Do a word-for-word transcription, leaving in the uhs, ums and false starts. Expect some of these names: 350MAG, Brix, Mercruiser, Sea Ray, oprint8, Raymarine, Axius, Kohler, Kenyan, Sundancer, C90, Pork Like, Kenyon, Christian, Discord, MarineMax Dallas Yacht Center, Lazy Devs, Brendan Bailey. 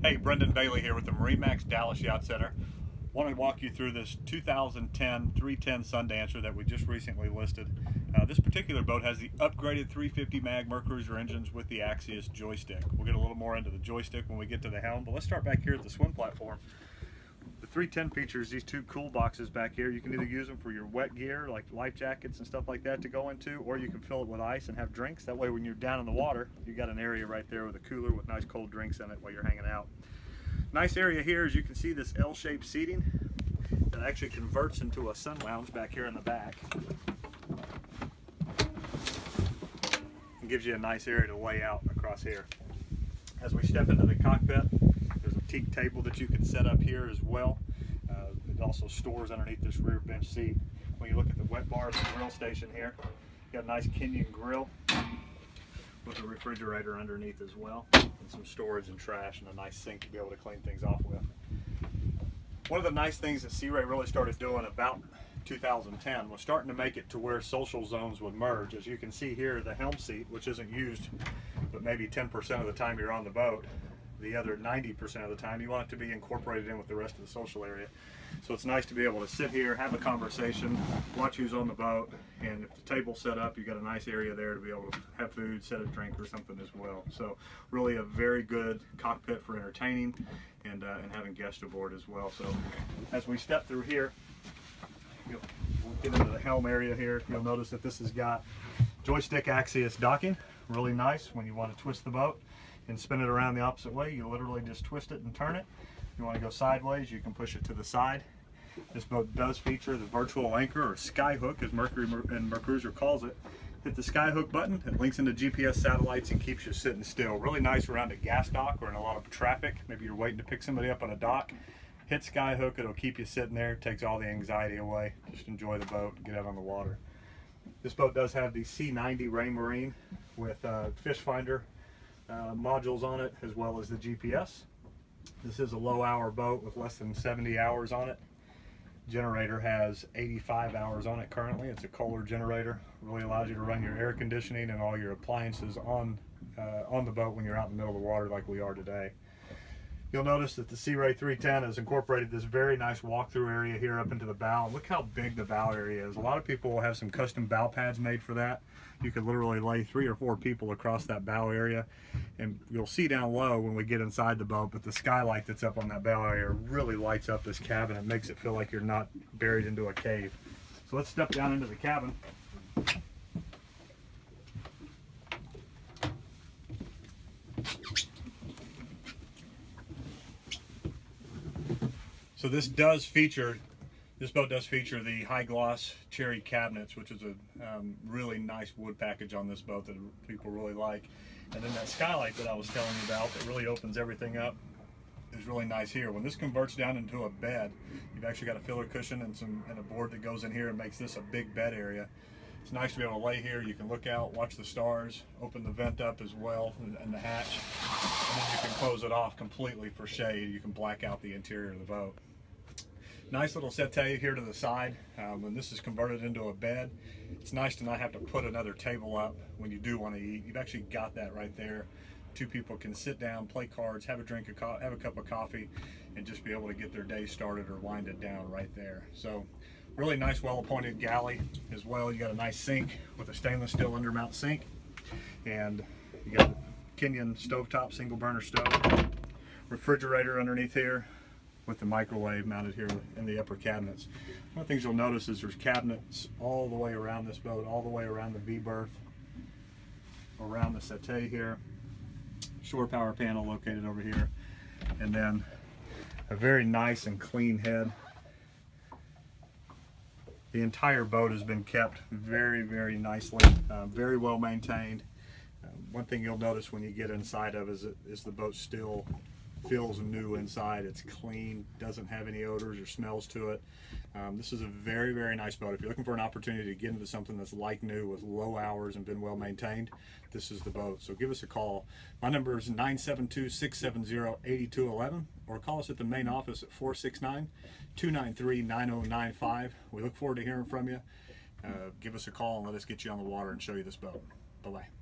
Hey, Brendan Bailey here with the MarineMax Dallas Yacht Center. Want to walk you through this two thousand ten three ten Sundancer that we just recently listed. Uh, this particular boat has the upgraded three fifty mag Mercruiser engines with the Axius joystick. We'll get a little more into the joystick when we get to the helm, but let's start back here at the swim platform. The three ten features these two cool boxes back here. You can either use them for your wet gear, like life jackets and stuff like that to go into, or you can fill it with ice and have drinks. That way when you're down in the water, you got an area right there with a cooler with nice cold drinks in it while you're hanging out. Nice area here, as you can see, this L-shaped seating that actually converts into a sun lounge back here in the back. It gives you a nice area to lay out across here. As we step into the cockpit, teak table that you can set up here as well. Uh, it also stores underneath this rear bench seat. When you look at the wet bar, the grill station here, you got a nice Kenyan grill with a refrigerator underneath as well, and some storage and trash and a nice sink to be able to clean things off with. One of the nice things that Sea Ray really started doing about two thousand ten was starting to make it to where social zones would merge. As you can see here, the helm seat, which isn't used but maybe ten percent of the time you're on the boat, the other ninety percent of the time you want it to be incorporated in with the rest of the social area. So it's nice to be able to sit here, have a conversation, watch who's on the boat, and if the table's set up, you got a nice area there to be able to have food, set a drink or something as well. So really a very good cockpit for entertaining and, uh, and having guests aboard as well. So as we step through here, we'll get into the helm area here. You'll notice that this has got joystick Axius docking. Really nice when you want to twist the boat and spin it around the opposite way. You literally just twist it and turn it. If you want to go sideways, you can push it to the side. This boat does feature the virtual anchor, or skyhook as Mercury and Mercruiser calls it. Hit the skyhook button, it links into G P S satellites and keeps you sitting still. Really nice around a gas dock or in a lot of traffic. Maybe you're waiting to pick somebody up on a dock. Hit skyhook, it'll keep you sitting there. It takes all the anxiety away. Just enjoy the boat and get out on the water. This boat does have the C ninety Raymarine with uh, fish finder Uh, modules on it, as well as the G P S. This is a low hour boat with less than seventy hours on it. Generator has eighty-five hours on it currently. It's a Kohler generator. Really allows you to run your air conditioning and all your appliances on, uh, on the boat when you're out in the middle of the water like we are today. You'll notice that the Sea Ray three ten has incorporated this very nice walkthrough area here up into the bow. And look how big the bow area is. A lot of people will have some custom bow pads made for that. You could literally lay three or four people across that bow area. And you'll see down low when we get inside the boat, but the skylight that's up on that bow area really lights up this cabin. It makes it feel like you're not buried into a cave. So let's step down into the cabin. So this does feature, this boat does feature the high gloss cherry cabinets, which is a um, really nice wood package on this boat that people really like. And then that skylight that I was telling you about that really opens everything up is really nice here. When this converts down into a bed, you've actually got a filler cushion and, some, and a board that goes in here and makes this a big bed area. It's nice to be able to lay here. You can look out, watch the stars, open the vent up as well, and the hatch. And then you can close it off completely for shade. You can black out the interior of the boat. Nice little settee here to the side. Uh, when this is converted into a bed, it's nice to not have to put another table up when you do want to eat. You've actually got that right there. Two people can sit down, play cards, have a drink, a have a cup of coffee, and just be able to get their day started or winded down right there. So really nice, well-appointed galley as well. You got a nice sink with a stainless steel undermount sink, and you got a Kenyon stovetop, single burner stove, refrigerator underneath here, with the microwave mounted here in the upper cabinets. One of the things you'll notice is there's cabinets all the way around this boat, all the way around the V-berth, around the settee here, shore power panel located over here, and then a very nice and clean head. The entire boat has been kept very, very nicely, uh, very well maintained. Uh, one thing you'll notice when you get inside of is, it, is the boat still feels new inside. It's clean, doesn't have any odors or smells to it. Um, this is a very, very nice boat. If you're looking for an opportunity to get into something that's like new with low hours and been well maintained, this is the boat. So give us a call. My number is nine seven two, six seven zero, eight two one one, or call us at the main office at four six nine, two nine three, nine zero nine five. We look forward to hearing from you. Uh, give us a call and let us get you on the water and show you this boat. Bye-bye.